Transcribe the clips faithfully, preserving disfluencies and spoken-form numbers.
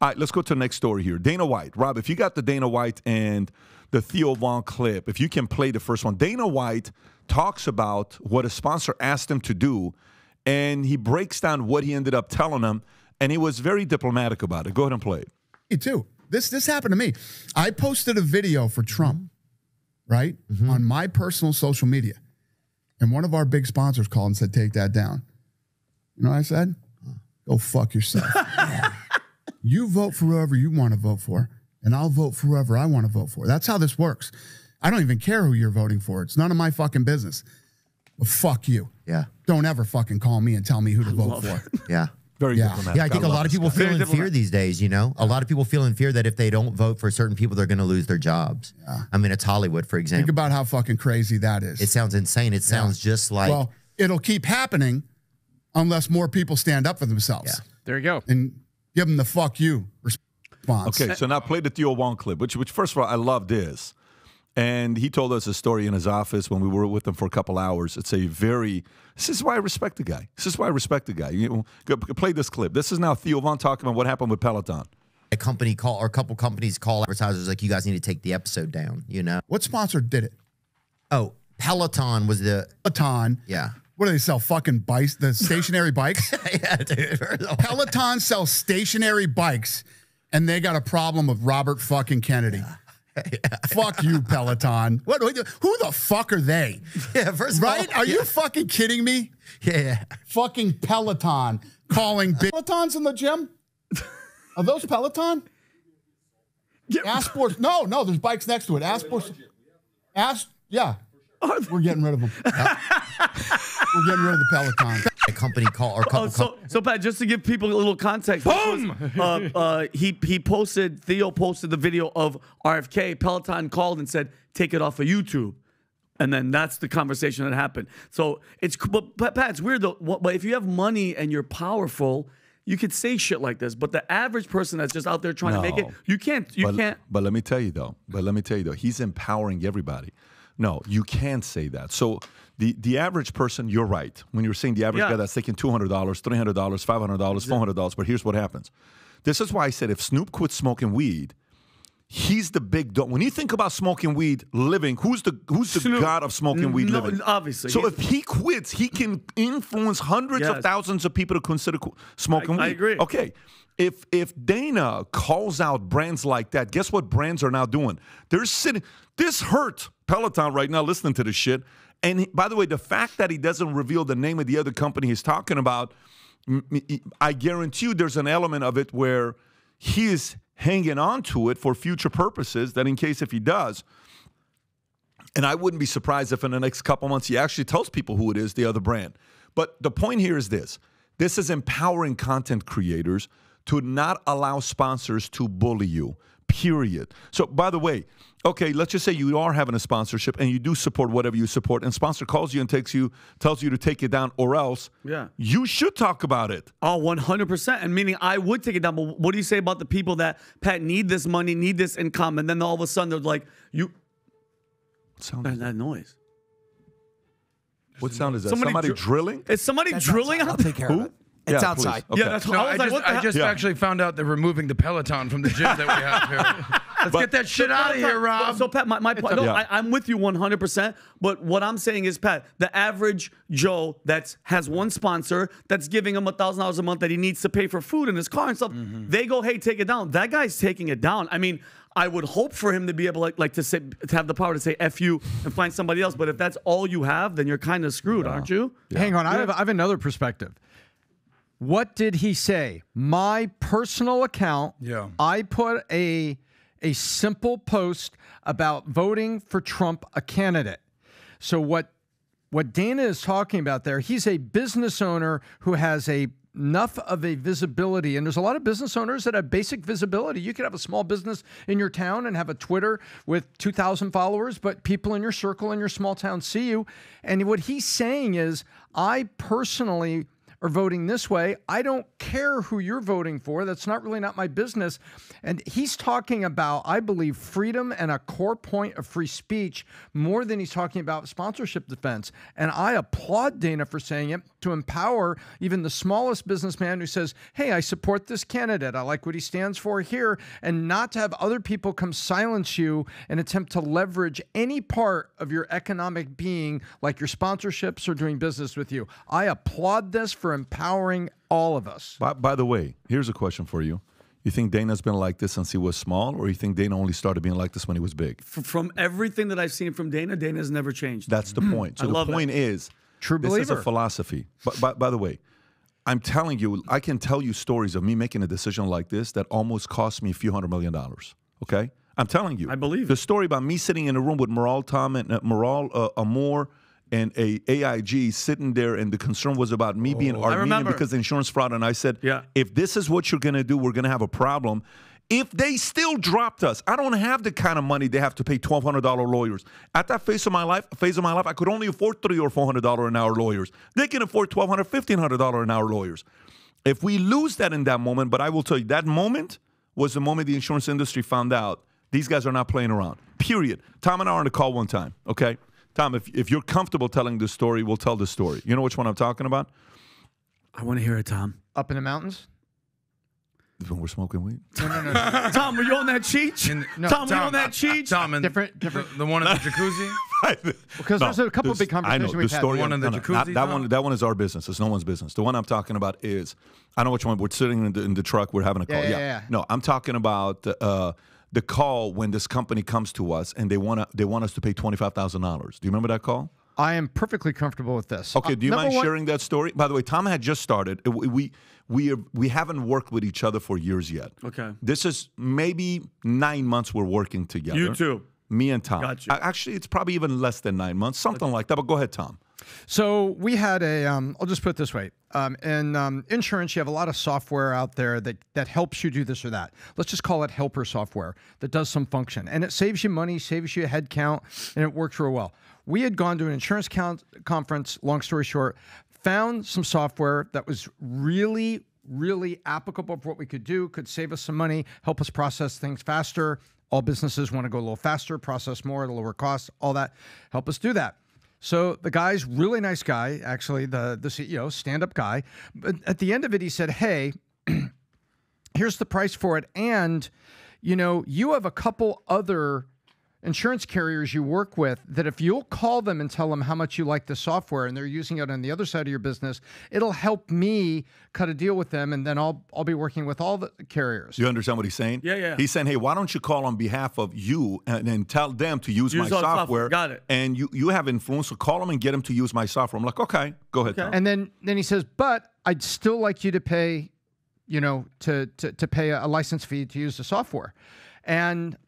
All right, let's go to the next story here. Dana White. Rob, if you got the Dana White and the Theo Von clip, if you can play the first one. Dana White talks about what a sponsor asked him to do, and he breaks down what he ended up telling him, and he was very diplomatic about it. Go ahead and play it. Me too. This, this happened to me. I posted a video for Trump, right, mm-hmm. on my personal social media, and one of our big sponsors called and said, take that down. You know what I said? Go fuck yourself. You vote for whoever you want to vote for, and I'll vote for whoever I want to vote for. That's how this works. I don't even care who you're voting for. It's none of my fucking business. But fuck you. Yeah. Don't ever fucking call me and tell me who to vote for. It. Yeah. Very yeah. diplomatic. Yeah, I think I a lot of people feel in fear these days, you know? A lot of people feel in fear that if they don't vote for certain people, they're going to lose their jobs. Yeah. I mean, it's Hollywood, for example. Think about how fucking crazy that is. It sounds insane. It sounds yeah. just like... Well, it'll keep happening unless more people stand up for themselves. Yeah. There you go. And... give them the fuck you response. Okay, so now play the Theo Von clip, which, which first of all, I love this. And he told us a story in his office when we were with him for a couple hours. It's a very, this is why I respect the guy. This is why I respect the guy. You know, play this clip. This is now Theo Von talking about what happened with Peloton. A company call, or a couple companies call advertisers like, you guys need to take the episode down, you know? What sponsor did it? Oh, Peloton was the... Peloton. Yeah. What do they sell? Fucking bikes? The stationary bikes? Yeah, dude. Peloton sells stationary bikes, and they got a problem with Robert fucking Kennedy. Yeah. Yeah. Fuck you, Peloton. What? Who the fuck are they? Yeah, first right? Of all, are yeah. you fucking kidding me? Yeah, yeah. Fucking Peloton calling big Pelotons in the gym. Are those Peloton? Yeah. Asport? No, no. There's bikes next to it. Asport? As? Yeah. We're getting rid of them. Yeah. We're getting rid of the Peloton. A company call or couple. Oh, so, so Pat, just to give people a little context, boom. Was, uh, uh, he he posted. Theo posted the video of R F K. Peloton called and said, "Take it off of YouTube," and then that's the conversation that happened. So it's but, but Pat, it's weird though. But if you have money and you're powerful, you could say shit like this. But the average person that's just out there trying no, to make it, you can't. You but, can't. But let me tell you though. But let me tell you though. He's empowering everybody. No, you can't say that. So the, the average person, you're right. When you're saying the average yeah. guy that's taking two hundred dollars, three hundred dollars, five hundred dollars, exactly. four hundred dollars, but here's what happens. This is why I said if Snoop quit smoking weed, he's the big dog. When you think about smoking weed living, who's the who's the Snoop. god of smoking weed no, living? Obviously. So if he quits, he can influence hundreds yes. of thousands of people to consider smoking I, weed. I agree. Okay. If if Dana calls out brands like that, guess what brands are now doing? They're sitting. This hurt Peloton right now listening to this shit. And he, by the way, the fact that he doesn't reveal the name of the other company he's talking about, I guarantee you there's an element of it where he is hanging on to it for future purposes, that in case if he does. And I wouldn't be surprised if in the next couple months he actually tells people who it is, the other brand. But the point here is this. This is empowering content creators to not allow sponsors to bully you, period. So, by the way, okay, let's just say you are having a sponsorship and you do support whatever you support, and sponsor calls you and takes you, tells you to take it down or else, yeah. you should talk about it. Oh, one hundred percent. And meaning I would take it down, but what do you say about the people that, Pat, need this money, need this income, and then all of a sudden they're like, you... What sound that, that noise? What sound is that? Somebody, somebody dr drilling? Is somebody That's drilling? I'll take care Who? of it. It's yeah, outside. Okay. Yeah, that's no, I, I just, like, I just yeah. actually found out they're removing the Peloton from the gym that we have here. Let's but, get that shit so out Peloton, of here, Rob. So, Pat, my, my point, no, yeah. I, I'm with you one hundred percent. But what I'm saying is, Pat, the average Joe that has one sponsor that's giving him a thousand dollars a month that he needs to pay for food and his car and stuff, mm-hmm. they go, hey, take it down. That guy's taking it down. I mean, I would hope for him to be able like, like to, say, to have the power to say F you and find somebody else. But if that's all you have, then you're kind of screwed, yeah. aren't you? Yeah. Hang on. Yeah. I, have, I have another perspective. What did he say? My personal account, yeah. I put a, a simple post about voting for Trump, a candidate. So what, what Dana is talking about there, he's a business owner who has a enough of a visibility, and there's a lot of business owners that have basic visibility. You could have a small business in your town and have a Twitter with two thousand followers, but people in your circle in your small town see you. And what he's saying is, I personally are voting this way. I don't care who you're voting for. That's not really not my business. And he's talking about, I believe, freedom and a core point of free speech more than he's talking about sponsorship defense. And I applaud Dana for saying it, to empower even the smallest businessman who says, hey, I support this candidate. I like what he stands for here. And not to have other people come silence you and attempt to leverage any part of your economic being, like your sponsorships or doing business with you. I applaud this for empowering all of us. By, by the way, here's a question for you. You think Dana's been like this since he was small, or you think Dana only started being like this when he was big? From everything that I've seen from Dana, Dana's never changed. That's the point. So I the love point it. is, True believer. This is a philosophy. But by, by the way, I'm telling you, I can tell you stories of me making a decision like this that almost cost me a few hundred million dollars. Okay, I'm telling you. I believe the story about me sitting in a room with Morale, Tom, and uh, Morale, uh, Amor, and a A I G sitting there, and the concern was about me oh, being Armenian because of insurance fraud. And I said, yeah. if this is what you're going to do, we're going to have a problem. If they still dropped us, I don't have the kind of money they have to pay twelve hundred dollar lawyers. At that phase of my life, phase of my life, I could only afford three or four hundred dollar an hour lawyers. They can afford twelve hundred, fifteen hundred dollar an hour lawyers. If we lose that in that moment, but I will tell you, that moment was the moment the insurance industry found out these guys are not playing around. Period. Tom and I were on the call one time. Okay, Tom, if if you're comfortable telling the story, we'll tell the story. You know which one I'm talking about? I want to hear it, Tom. Up in the mountains. When we're smoking weed? No, no, no. no. Tom, were you on that cheat? In, no, Tom, Tom, were you on that cheat? Tom, and different, different. The, the one in the jacuzzi? Because no, there's a couple of big conversations we've had. The one in the no, jacuzzi? Not, that, one, that one is our business. It's no one's business. The one I'm talking about is, I know which one, we're sitting in the, in the truck, we're having a call. Yeah, yeah, yeah. yeah. No, I'm talking about uh, the call when this company comes to us and they want to, they want us to pay twenty-five thousand dollars. Do you remember that call? I am perfectly comfortable with this. Okay, do you uh, mind one, sharing that story? By the way, Tom had just started. We we we, are, we haven't worked with each other for years yet. Okay. This is maybe nine months we're working together. You too. Me and Tom. Gotcha. I, actually, it's probably even less than nine months, something okay. like that. But go ahead, Tom. So we had a, um, I'll just put it this way. Um, in um, insurance, you have a lot of software out there that, that helps you do this or that. Let's just call it helper software that does some function. And it saves you money, saves you a head count, and it works real well. We had gone to an insurance conference, long story short, found some software that was really, really applicable for what we could do, could save us some money, help us process things faster. All businesses want to go a little faster, process more at a lower cost, all that. Help us do that. So the guy's really nice guy, actually, the, the C E O, stand-up guy. But at the end of it, he said, hey, here's the price for it. And, you know, you have a couple other insurance carriers you work with that if you'll call them and tell them how much you like the software and they're using it on the other side of your business, it'll help me cut a deal with them, and then I'll I'll be working with all the carriers. You understand what he's saying? Yeah, yeah. He's saying, hey, why don't you call on behalf of you and then tell them to use, use my software. software. Got it. And you, you have influence, so call them and get them to use my software. I'm like, okay, go ahead. Okay. And then then he says, but I'd still like you to pay, you know, to to, to pay a license fee to use the software. And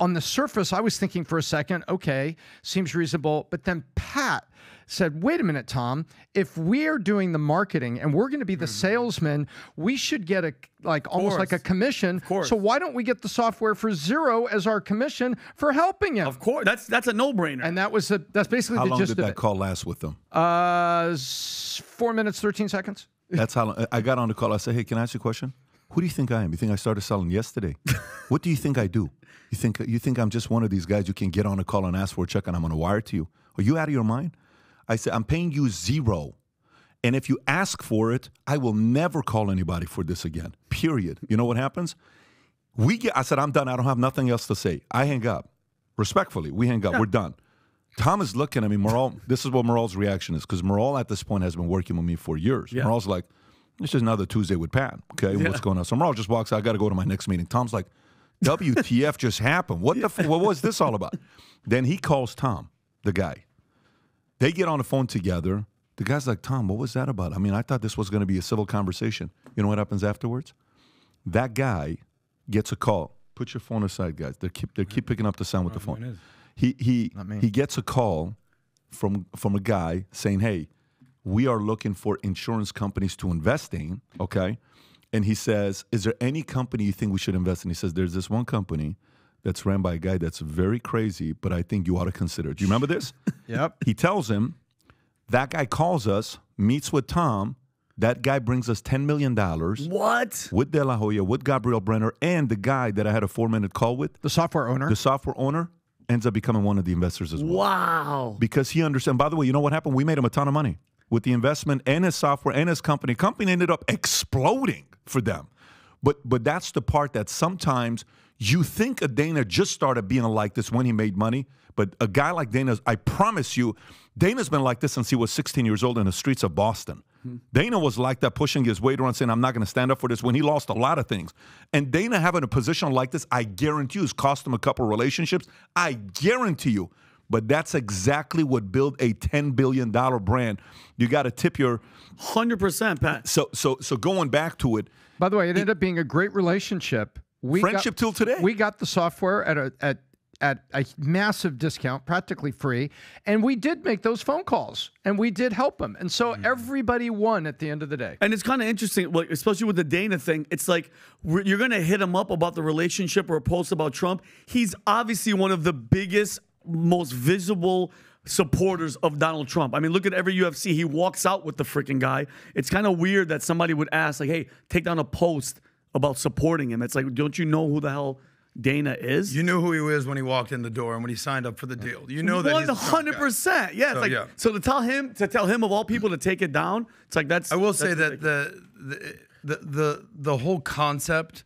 on the surface, I was thinking for a second, okay, seems reasonable. But then Pat said, wait a minute, Tom, if we're doing the marketing and we're going to be the salesman, we should get a like almost like a commission. So why don't we get the software for zero as our commission for helping him? Of course. That's that's a no-brainer. And that was a, that's basically the gist of it. How long did that call last with them? Uh, four minutes, thirteen seconds. That's how long. I got on the call. I said, hey, can I ask you a question? Who do you think I am? You think I started selling yesterday? What do you think I do? You think you think I'm just one of these guys you can get on a call and ask for a check and I'm going to wire it to you? Are you out of your mind? I said, I'm paying you zero. And if you ask for it, I will never call anybody for this again, period. You know what happens? We get, I said, I'm done. I don't have nothing else to say. I hang up. Respectfully, we hang up. Yeah. We're done. Tom is looking at me. Morale, this is what Morale's reaction is, because Morale at this point has been working with me for years. Yeah. Morale's like, it's just another Tuesday with Pat. Okay, yeah. What's going on? So Morale just walks out. I got to go to my next meeting. Tom's like, W T F just happened? What the? F what was this all about? Then he calls Tom, the guy. They get on the phone together. The guy's like, Tom, what was that about? I mean, I thought this was going to be a civil conversation. You know what happens afterwards? That guy gets a call. Put your phone aside, guys. They keep they keep picking up the sound with the phone. He he he gets a call from from a guy saying, hey, we are looking for insurance companies to invest in. Okay. And he says, is there any company you think we should invest in? He says, there's this one company that's ran by a guy that's very crazy, but I think you ought to consider it. Do you remember this? Yep. He tells him, that guy calls us, meets with Tom. That guy brings us ten million dollars. What? With De La Hoya, with Gabriel Brenner, and the guy that I had a four-minute call with. The software owner. The software owner ends up becoming one of the investors as well. Wow. Because he understands. By the way, you know what happened? We made him a ton of money with the investment and his software and his company. Company ended up exploding for them. But, but that's the part that sometimes you think a Dana just started being like this when he made money. But a guy like Dana, I promise you, Dana's been like this since he was sixteen years old in the streets of Boston. Dana was like that, pushing his weight around, saying, I'm not going to stand up for this, when he lost a lot of things. And Dana having a position like this, I guarantee you, has cost him a couple of relationships. I guarantee you. But that's exactly what built a ten billion dollar brand. You got to tip your... one hundred percent, Pat. So, so, so going back to it... By the way, it, it ended up being a great relationship. We friendship got, till today. We got the software at a... At at a massive discount, practically free. And we did make those phone calls, and we did help them. And so mm. everybody won at the end of the day. And it's kind of interesting, like, especially with the Dana thing. It's like you're going to hit him up about the relationship or a post about Trump. He's obviously one of the biggest, most visible supporters of Donald Trump. I mean, look at every U F C. He walks out with the freaking guy. It's kind of weird that somebody would ask, like, hey, take down a post about supporting him. It's like, don't you know who the hell... Dana is? You knew who he was when he walked in the door and when he signed up for the deal. You know that he's one hundred percent. Yeah, it's like, yeah. So to tell him to tell him of all people to take it down, it's like that's. I will that's say that the, the the the the whole concept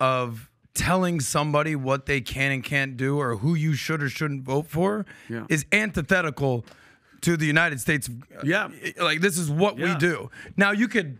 of telling somebody what they can and can't do or who you should or shouldn't vote for yeah. is antithetical to the United States. Yeah, like this is what yeah. we do. Now you could.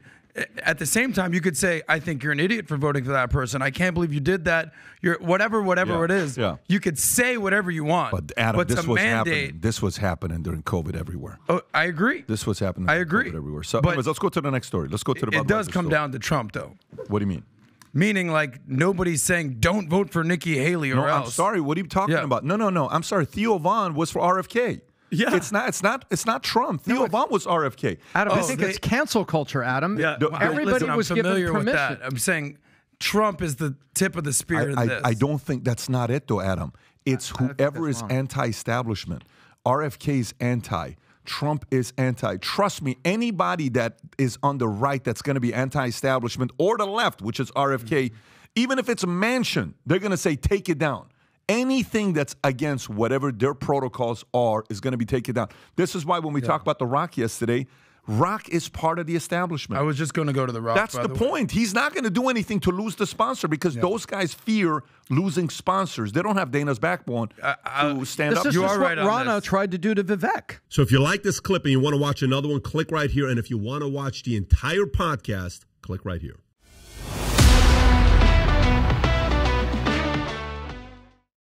At the same time, you could say, I think you're an idiot for voting for that person. I can't believe you did that. You're whatever, whatever yeah. it is. Yeah. You could say whatever you want. But Adam, but this was mandate, happening. This was happening during COVID everywhere. Oh, I agree. This was happening during I agree. COVID everywhere. So but anyways, let's go to the next story. Let's go to the It does come story. down to Trump, though. What do you mean? Meaning, like, nobody's saying, don't vote for Nikki Haley or no, else. I'm sorry. What are you talking yeah. about? No, no, no. I'm sorry. Theo Von was for R F K. Yeah. It's not it's not it's not Trump. Theo no, Von was R F K. Adam, oh, I think they, it's cancel culture, Adam. Yeah. Well, everybody listen, I'm was familiar given permission. With that. I'm saying Trump is the tip of the spear I, in I, this. I don't think that's not it though, Adam. It's I, whoever I is anti-establishment. R F K's anti. Trump is anti. Trust me, anybody that is on the right that's going to be anti-establishment or the left, which is R F K, mm-hmm. even if it's Manchin, they're going to say take it down. Anything that's against whatever their protocols are is going to be taken down. This is why when we yeah. talked about The Rock yesterday, Rock is part of the establishment. I was just going to go to The Rock. That's the, the point. He's not going to do anything to lose the sponsor because yeah. those guys fear losing sponsors. They don't have Dana's backbone I, I, to stand this up. Is you are right on this. This is what Rana tried to do to Vivek. So if you like this clip and you want to watch another one, click right here. And if you want to watch the entire podcast, click right here.